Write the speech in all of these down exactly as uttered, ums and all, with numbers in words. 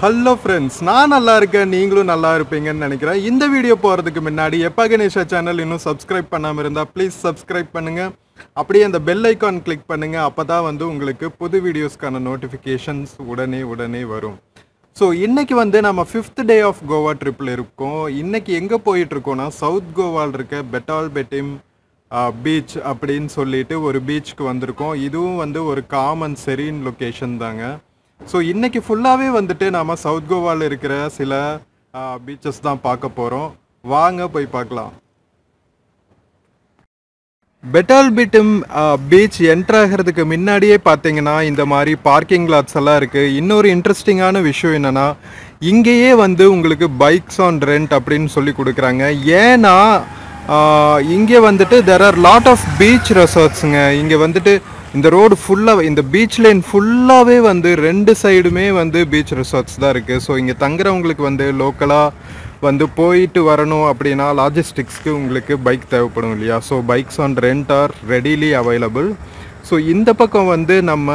Hello friends, நான் நல்லா இருக்கேன் நீங்களும் நல்லா இருப்பீங்கன்னு நினைக்கிறேன். இந்த வீடியோ போறதுக்கு முன்னாடி எப்பகனேஷா சேனல் இன்னும் subscribe பண்ணாம இருந்தா please subscribe பண்ணுங்க. அப்படியே அந்த bell icon click பண்ணுங்க. அப்பதான் வந்து உங்களுக்கு புது வீடியோஸ்கான notifications உடனே உடனே வரும். So இன்னைக்கு வந்து நம்ம fifth day of Goa trip ல இருக்கோம். இன்னைக்கு எங்க போயிட்டு இருக்கோம்னா சவுத் கோவால இருக்க பெட்டால்பெட்டிம் பீச் அப்படினு சொல்லிட்டு ஒரு பீச்சுக்கு வந்திருக்கோம். இதுவும் வந்து ஒரு calm and serene location தாங்க. So இன்னைக்கு ஃபுல்லாவே வந்துட்டு நாம சவுத் கோவால இருக்கிற சில பீச்சஸ் தான் பார்க்க போறோம். வாங்க போய் பார்க்கலாம். பெட்டால்பெட்டிம் பீச் என்டர் ஆகிறதுக்கு முன்னாடியே பாத்தீங்கன்னா இந்த மாதிரி parking lots எல்லாம் இருக்கு. இன்னொரு இன்ட்ரஸ்டிங்கான விஷயம் என்னன்னா இங்கேயே வந்து உங்களுக்கு bikes on rent அப்படினு சொல்லி கொடுக்கறாங்க. ஏனா இங்கே வந்துட்டு there are lot of beach resortsங்க. இங்கே வந்துட்டு இந்த ரோட் ஃபுல்லா இந்த பீச் லைன் ஃபுல்லாவே வந்து ரெண்டு சைடுமே வந்து பீச் ரிசார்ட்ஸ் தான் இருக்கு. ஸோ இங்கே தங்குறவங்களுக்கு வந்து லோக்கலா வந்து போயிட்டு வரணும் அப்படின்னா லாஜிஸ்டிக்ஸ்க்கு உங்களுக்கு பைக் தேவைப்படும் இல்லையா. So bikes on rent are readily available. So இந்த பக்கம் வந்து நம்ம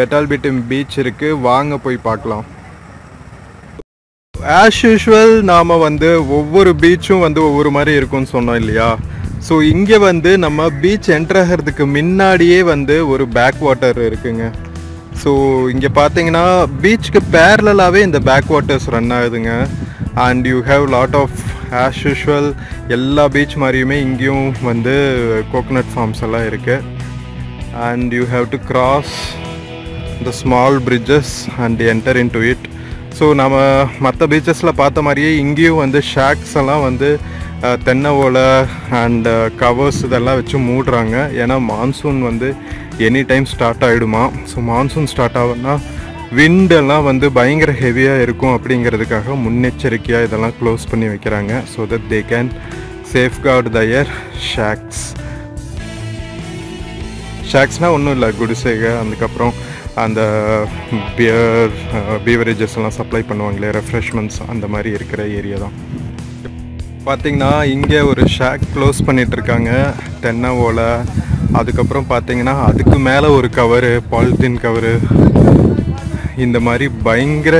பெட்டால்பெட்டிம் பீச் இருக்கு. வாங்க போய் பார்க்கலாம். ஆஸ் யூஷுவல் நாம வந்து ஒவ்வொரு பீச்சும் வந்து ஒவ்வொரு மாதிரி இருக்கும்னு சொன்னோம் இல்லையா. ஸோ இங்கே வந்து நம்ம பீச் என்டர் ஆகிறதுக்கு முன்னாடியே வந்து ஒரு பேக் வாட்டர் இருக்குங்க. ஸோ இங்கே பார்த்தீங்கன்னா பீச்சுக்கு பேரலாகவே இந்த பேக் வாட்டர்ஸ் ரன் ஆகுதுங்க. And you have lot of as usual எல்லா பீச் மாதிரியுமே இங்கேயும் வந்து கோகனட் ஃபார்ம்ஸ் எல்லாம் இருக்குது. And you have to cross the small bridges and enter into it. So நம்ம மற்ற பீச்சஸில் பார்த்த மாதிரியே இங்கேயும் வந்து ஷாக்ஸ் எல்லாம் வந்து தென்னை ஓலை அண்ட் கவர்ஸ் இதெல்லாம் வச்சு மூடுறாங்க. ஏன்னா மான்சூன் வந்து எனி டைம் ஸ்டார்ட் ஆகிடுமா. ஸோ மான்சூன் ஸ்டார்ட் ஆகுன்னா விண்டெல்லாம் வந்து பயங்கர ஹெவியாக இருக்கும். அப்படிங்கிறதுக்காக முன்னெச்சரிக்கையாக இதெல்லாம் க்ளோஸ் பண்ணி வைக்கிறாங்க. So that they can safeguard their shacks. ஷாக்ஸ்னால் ஒன்றும் இல்லை, குடிசைகள் அதுக்கப்புறம் அந்த பியர் பீவரேஜஸ் எல்லாம் சப்ளை பண்ணுவாங்களே ரெஃப்ரெஷ்மெண்ட்ஸ் அந்த மாதிரி இருக்கிற ஏரியா தான். பார்த்திங்கன்னா இங்கே ஒரு ஷாக் க்ளோஸ் பண்ணிகிட்ருக்காங்க தென்னை ஓலை. அதுக்கப்புறம் பார்த்திங்கன்னா அதுக்கு மேலே ஒரு கவரு பாலித்தீன் கவரு. இந்த மாதிரி பயங்கர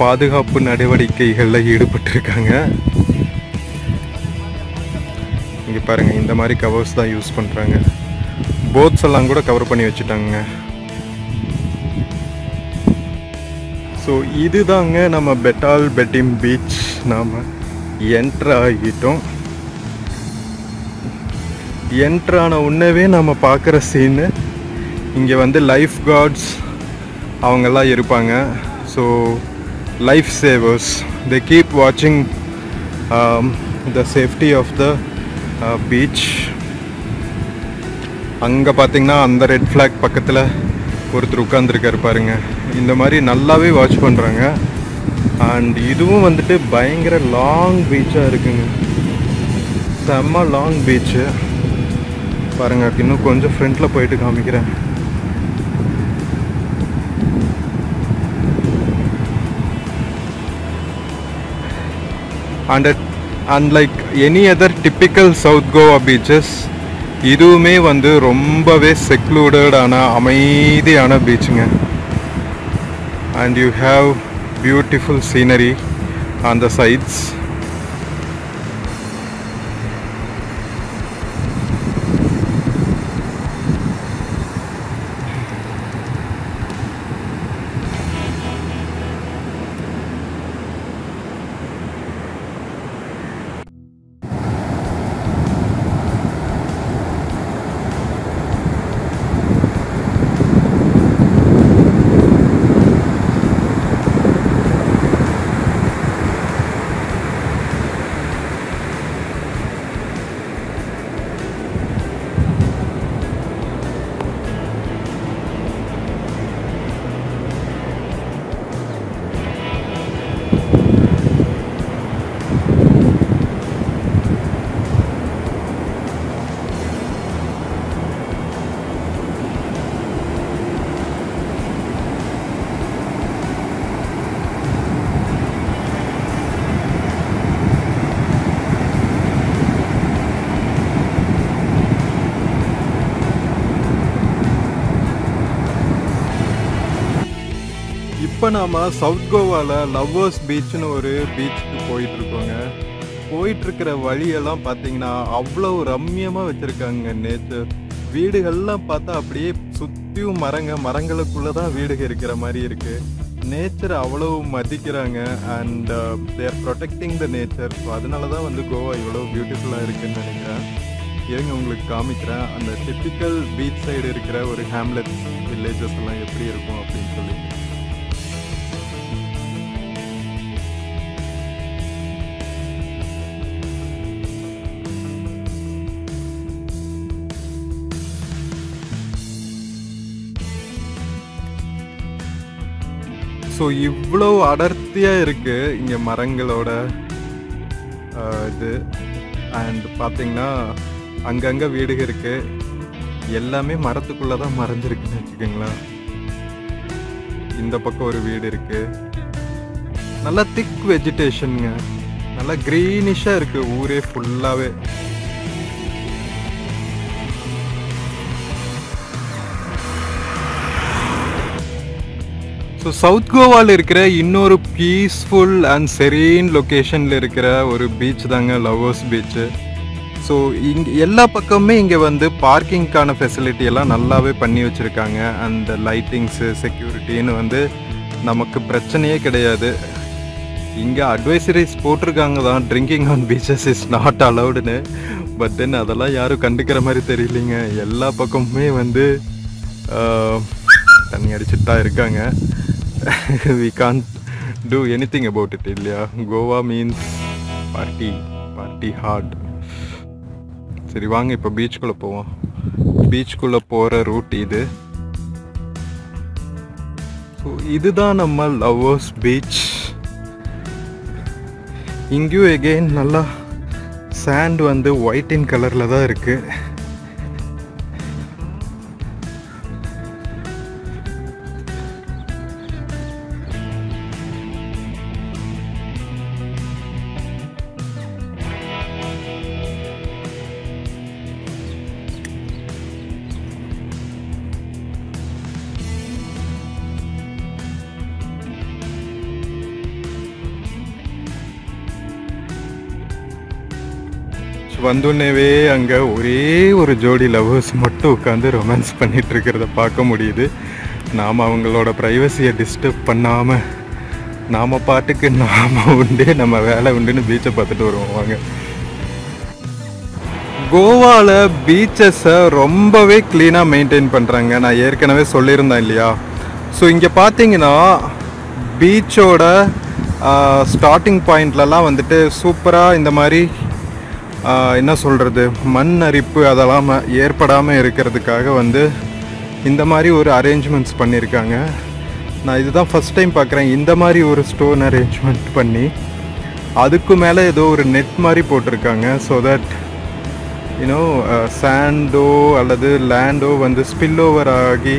பாதுகாப்பு நடவடிக்கைகளில் ஈடுபட்டிருக்காங்க. இங்கே பாருங்கள் இந்த மாதிரி கவர்ஸ் தான் யூஸ் பண்ணுறாங்க. போட்ஸ் எல்லாம் கூட கவர் பண்ணி வச்சுட்டாங்க. ஸோ இதுதாங்க நம்ம பெட்டால்பெட்டிம் பீச். நாம் என்ட்ரு ஆகிட்டோம். என்ட்ரான உடனேவே நம்ம பார்க்குற சீனு இங்கே வந்து லைஃப் கார்ட்ஸ் அவங்கெல்லாம் இருப்பாங்க. So life savers they keep வாட்சிங் the safety of the beach. அங்கே பார்த்திங்கன்னா அந்த ரெட் ஃப்ளாக் பக்கத்தில் ஒருத்தர் உட்காந்துருக்காரு பாருங்க. இந்த மாதிரி நல்லாவே வாட்ச் பண்ணுறாங்க. அண்ட் இதுவும் வந்துட்டு பயங்கர லாங் பீச்சாக இருக்குங்க. செம்ம லாங் பீச்சு பாருங்க. இன்னும் கொஞ்சம் ஃப்ரண்ட்டில் போயிட்டு காமிக்கிறேன். And unlike any other typical south Goa beaches இதுவுமே வந்து ரொம்பவே செக்லூடடான அமைதியான பீச்சுங்க. And you have beautiful scenery on the sides. இப்போ நாம் சவுத் கோவாவில் லவ்வர்ஸ் பீச்சுன்னு ஒரு பீச்சுக்கு போயிட்டுருக்கோங்க. போயிட்டுருக்கிற வழியெல்லாம் பார்த்தீங்கன்னா அவ்வளோ ரம்மியமாக வச்சுருக்காங்க நேச்சர். வீடுகள்லாம் பார்த்தா அப்படியே சுற்றியும் மரங்க மரங்களுக்குள்ளே தான் வீடுகள் இருக்கிற மாதிரி இருக்குது. நேச்சர் அவ்வளோ மதிக்கிறாங்க and they're protecting the nature. So அதனால தான் வந்து கோவா இவ்வளோ பியூட்டிஃபுல்லாக இருக்குதுன்னு நினைக்கிறேன். ஏங்க உங்களுக்கு காமிக்கிறேன் அந்த டிப்பிக்கல் பீச் சைடு இருக்கிற ஒரு ஹேம்லெட் வில்லேஜஸ் எல்லாம் எப்படி இருக்கும் அப்படின்னு சொல்லி. ஸோ இவ்வளோ அடர்த்தியாக இருக்குது இங்கே மரங்களோட இது. அண்ட் பார்த்திங்கன்னா அங்கங்கே வீடுக இருக்குது, எல்லாமே மரத்துக்குள்ளே தான் மறைஞ்சிருக்குன்னு வச்சுக்கோங்களா. இந்த பக்கம் ஒரு வீடு இருக்குது, நல்லா திக் வெஜிடேஷனுங்க, நல்லா க்ரீனிஷாக இருக்குது ஊரே ஃபுல்லாகவே. ஸோ சவுத் கோவாவில் இருக்கிற இன்னொரு பீஸ்ஃபுல் அண்ட் செரீன் லொக்கேஷனில் இருக்கிற ஒரு பீச் தாங்க லவ்வர்ஸ் பீச்சு. ஸோ இங்கே எல்லா பக்கமுமே இங்கே வந்து பார்க்கிங்க்கான ஃபெசிலிட்டி எல்லாம் நல்லாவே பண்ணி வச்சுருக்காங்க. அந்த லைட்டிங்ஸு செக்யூரிட்டின்னு வந்து நமக்கு பிரச்சனையே கிடையாது. இங்கே அட்வைசரிஸ் போட்டிருக்காங்க தான், drinking on beaches is not அலவுடுன்னு. பட் தென் அதெல்லாம் யாரும் கண்டுக்கிற மாதிரி தெரியலைங்க. எல்லா பக்கமுமே வந்து தண்ணி அடிச்சுட்டு தான் இருக்காங்க. we can't do anything about it இல்லையா. Goa means party party hard. சரி வாங்க இப்போ பீச்சுக்குள்ளே போவோம். பீச்சுக்குள்ளே போகிற ரூட் இது. ஸோ இதுதான் நம்ம லவ்வர்ஸ் பீச். இங்கேயும் எகெயின் நல்லா சாண்ட் வந்து ஒயிட் இன் கலரில் தான் இருக்குது. வந்தோடனேவே அங்கே ஒரே ஒரு ஜோடி லவ்வர்ஸ் மட்டும் உட்காந்து ரொமான்ஸ் பண்ணிகிட்டு இருக்கிறத பார்க்க முடியுது. நாம் அவங்களோட ப்ரைவசியை டிஸ்டர்ப் பண்ணாமல் நாம் பாட்டுக்கு நாம் உண்டு நம்ம வேலை உண்டுன்னு பீச்சை பார்த்துட்டு வருவாங்க. கோவாவில் பீச்சஸை ரொம்பவே க்ளீனாக மெயின்டைன் பண்ணுறாங்க, நான் ஏற்கனவே சொல்லியிருந்தேன் இல்லையா. ஸோ இங்கே பார்த்தீங்கன்னா பீச்சோட ஸ்டார்டிங் பாயிண்ட்லலாம் வந்துட்டு சூப்பராக இந்த மாதிரி என்ன சொல்கிறது மண் அரிப்பு அதெல்லாம் ஏற்படாமல் இருக்கிறதுக்காக வந்து இந்த மாதிரி ஒரு அரேஞ்ச்மெண்ட்ஸ் பண்ணியிருக்காங்க. நான் இதுதான் ஃபஸ்ட் டைம் பார்க்குறேன் இந்த மாதிரி ஒரு ஸ்டோன் அரேஞ்ச்மெண்ட் பண்ணி அதுக்கு மேலே ஏதோ ஒரு நெட் மாதிரி போட்டிருக்காங்க. ஸோ தட் யூனோ சாண்டோ அல்லது லேண்டோ வந்து ஸ்பில் ஓவர் ஆகி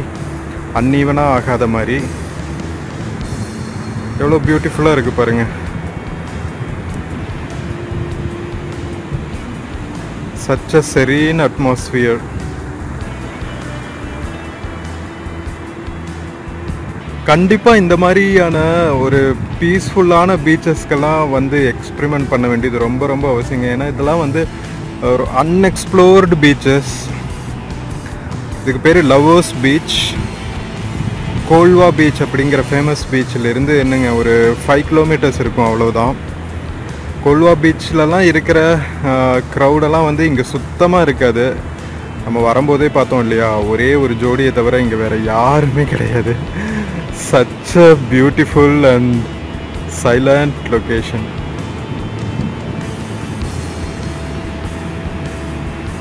அன்னீவனாக ஆகாத மாதிரி. எவ்வளோ பியூட்டிஃபுல்லாக இருக்குது பாருங்கள். such a serene atmosphere. கண்டிப்பாக இந்த மாதிரியான ஒரு பீஸ்ஃபுல்லான பீச்சஸ்க்கெல்லாம் வந்து எக்ஸ்பிரிமெண்ட் பண்ண வேண்டியது ரொம்ப ரொம்ப அவசியங்க. ஏன்னா இதெல்லாம் வந்து ஒரு அன்எக்ஸ்ப்ளோர்டு பீச்சஸ். இதுக்கு பேர் லவ்வர்ஸ் பீச். கோல்வா பீச் அப்படிங்கிற ஃபேமஸ் பீச்சிலேருந்து என்னங்க ஒரு ஃபைவ் கிலோமீட்டர்ஸ் இருக்கும் அவ்வளோதான். கொல்வா பீச்சிலலாம் இருக்கிற க்ரௌடெல்லாம் வந்து இங்கே சுத்தமாக இருக்காது. நம்ம வரும்போதே பார்த்தோம் இல்லையா, ஒரே ஒரு ஜோடியை தவிர இங்கே வேறு யாருமே கிடையாது. such a beautiful and silent location.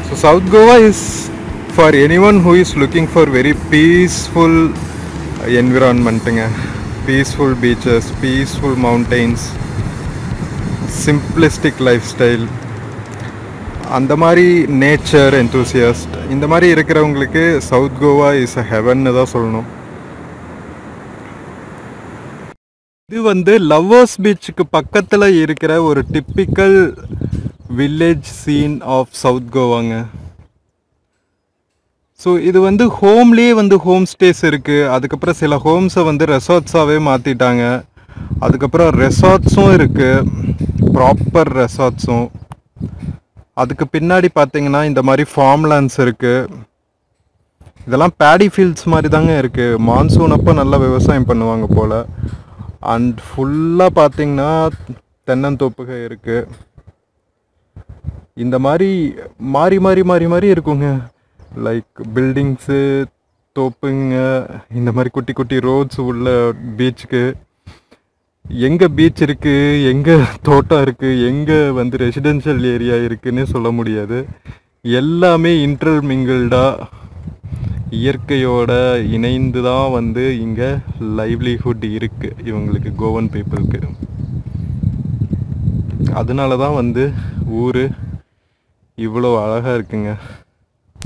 So South Goa is for anyone who is looking for very peaceful environment, peaceful beaches, peaceful mountains, simplistic life style, அந்த மாதிரி நேச்சர் என்தூசியஸ்ட் இந்த மாதிரி இருக்கிறவங்களுக்கு சவுத் கோவா இஸ் அ ஹெவன்னு தான் சொல்லணும். இது வந்து லவ்வர்ஸ் பீச்சுக்கு பக்கத்தில் இருக்கிற ஒரு typical village scene of south கோவாங்க. So, this is a home lay and home stays. There are homes and resorts. There are resorts. Proper resorts. There are farmlands. There are paddy fields. Monsoon is very good. And full of tenantopes. இந்த மாதிரி மாறி மாறி மாறி மாறி இருக்குங்க like buildings தோப்புங்க இந்த மாதிரி குட்டி குட்டி ரோட்ஸ் உள்ள பீச்சுக்கு எங்க பீச் இருக்கு எங்க தோட்டம் இருக்கு எங்க வந்து ரெசிடென்ஷியல் ஏரியா இருக்குன்னு சொல்ல முடியாது எல்லாமே இன்டர்மிங்கிள்டா இயற்கையோட இணைந்து தான் வந்து இங்க லைவ்லிஹுட் இருக்கு இவங்களுக்கு கோவன் பீப்பிளுக்கு அதனால தான் வந்து ஊரு இவ்ளோ அழகா இருக்குங்க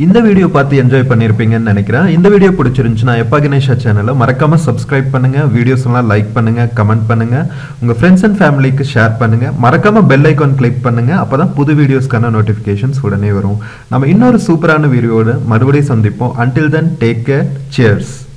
இந்த வீடியோ பார்த்து என்ஜாய் பண்ணிருப்பீங்கன்னு நினைக்கிறேன் இந்த வீடியோ பிடிச்சிருந்துச்சுனா எப்பகனேஷா சேனலை மறக்காம subscribe பண்ணுங்க வீடியோஸ் எல்லாம் லைக் பண்ணுங்க கமெண்ட் பண்ணுங்க உங்க फ्रेंड्स and ஃபேமிலிக்கு ஷேர் பண்ணுங்க மறக்காம பெல் ஐகான் கிளிக் பண்ணுங்க அப்பதான் புது வீடியோஸ்க்கான நோட்டிபிகேஷன்ஸ் உடனே வரும் நாம இன்னொரு சூப்பரான வீடியோவோட மறுபடியும் சந்திப்போம் until then take care cheers